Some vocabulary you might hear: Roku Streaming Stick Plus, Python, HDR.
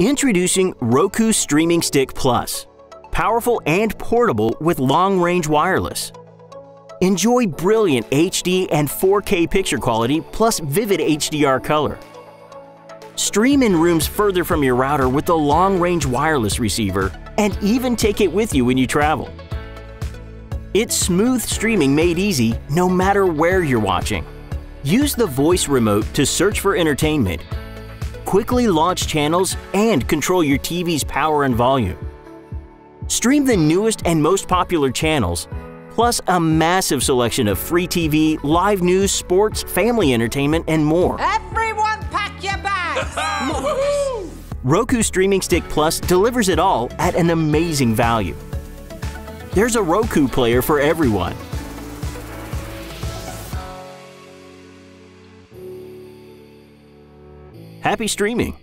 Introducing Roku Streaming Stick Plus. Powerful and portable with long-range wireless. Enjoy brilliant HD and 4K picture quality plus vivid HDR color. Stream in rooms further from your router with the long-range wireless receiver, and even take it with you when you travel. It's smooth streaming made easy no matter where you're watching. Use the voice remote to search for entertainment, quickly launch channels, and control your TV's power and volume. Stream the newest and most popular channels, plus a massive selection of free TV, live news, sports, family entertainment, and more. Everyone pack your bags! Roku Streaming Stick Plus delivers it all at an amazing value. There's a Roku player for everyone. Happy streaming!